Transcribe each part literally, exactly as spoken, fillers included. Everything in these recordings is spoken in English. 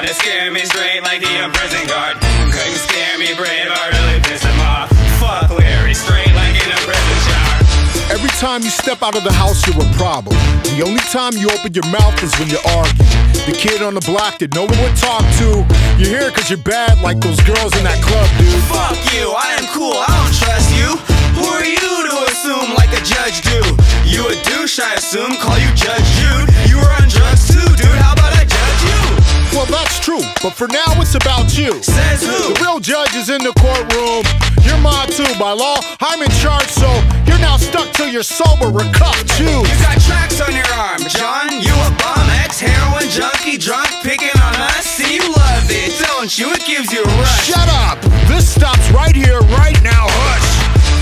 try to scare me straight like he a prison guard. Couldn't scare me brave, I really pissed him off. Fuck Larry, straight like in a prison shower. Every time you step out of the house, you're a problem. The only time you open your mouth is when you argue. The kid on the block that no one would talk to. You're here cause you're bad like those girls in that club, dude. Fuck you, I am cool, I don't trust you. Who are you to assume like a judge do? You a douche, I assume, call you Judge Jude. You were on drugs too, dude, how about I judge you? Well, that's true, but for now it's about you. Says who? The real judge is in the courtroom. You're mine too, by law, I'm in charge, so you're now stuck till you're sober or cuffed, you. You got tracks on your arm, John, you a bum, ex-heroin junkie, drunk, picking on us. See, you love it, don't you? It gives you a rush. Shut up! This stops right here, right now, hush!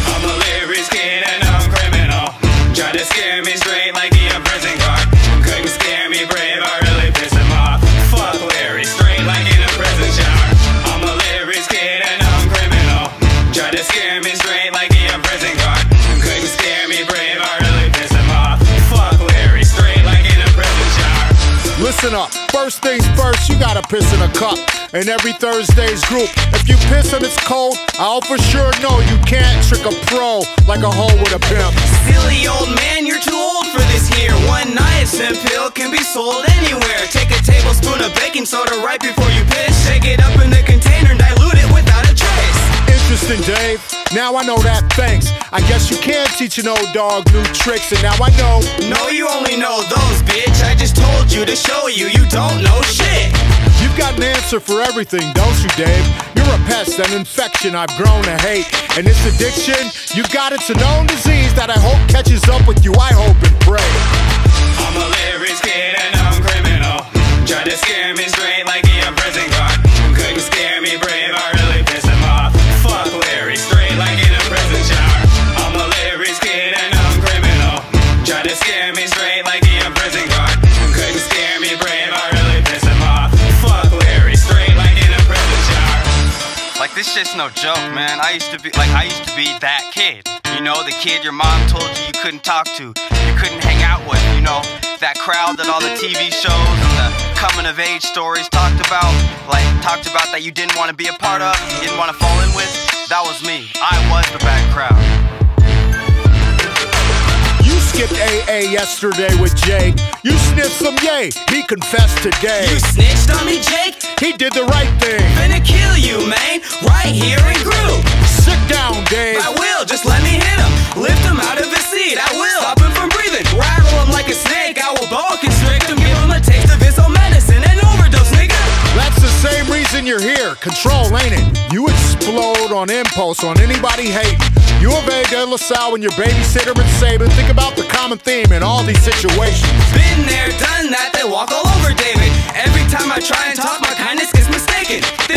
I'm a Larry's kid and I'm criminal. Try to scare me straight like he a prison guard. Couldn't scare me brave, I really pissed him off. Fuck Larry, straight like in a prison shower. I'm a Larry's kid and I'm criminal. Try to scare me straight like he a prison guard. Couldn't scare me brave, I really pissed him off. Fuck Larry, straight like in a prison shower. Listen up, first things first, you gotta piss in a cup. And every Thursday's group, if you piss and it's cold, I'll for sure know you can't trick a pro like a hoe with a pimp. Silly old man, you're too old for this here. One niacin pill can be sold anywhere. Take a tablespoon of baking soda right before you piss. Shake it up in the container and dilute it without a trace. Interesting, Dave. Now I know that, thanks. I guess you can teach an old dog new tricks, and now I know. No, you only know those, bitch. I just told you to show you, you don't know shit. You've got an answer for everything, don't you, Dave? You're a pest, an infection I've grown to hate. And this addiction, you've got it's a known disease that I hope catches up with you, I hope and pray. I'm a Larry's kid and I'm criminal. Tried to scare me straight like he a prison guard. Couldn't scare me brave, I really pissed him off. Fuck Larry, straight like in a prison shower. I'm a Larry's kid and I'm criminal. Tried to scare me straight like he a prison guard. Couldn't scare me brave, I really pissed him off. Fuck Larry, straight like in a prison shower. Like, this shit's no joke, man. I used to be, like, I used to be that kid. You know, the kid your mom told you you couldn't talk to, you couldn't hang out with, you know. That crowd that all the T V shows and the coming-of-age stories talked about, like, talked about that you didn't want to be a part of, you didn't want to fall in with. That was me. I was the bad crowd. You skipped A A yesterday with Jake. You sniffed some yay. He confessed today. You snitched on me, Jake? He did the right thing. Finna kill you, man, right here in group. Sit down, Dave. I will. Just let me hit him. Lift him out of his seat. I will. Stop him from breathing. Rattle him like a snake. I will boa constrict him. Give him a taste of his own medicine and overdose, nigga. That's the same reason you're here. Control, ain't it? You explode on impulse on anybody hating. You evade De La Salle when your babysitter and Saban. Think about the common theme in all these situations. Been there, done that. They walk all over David. Every time I try and talk, my kindness gets mistaken.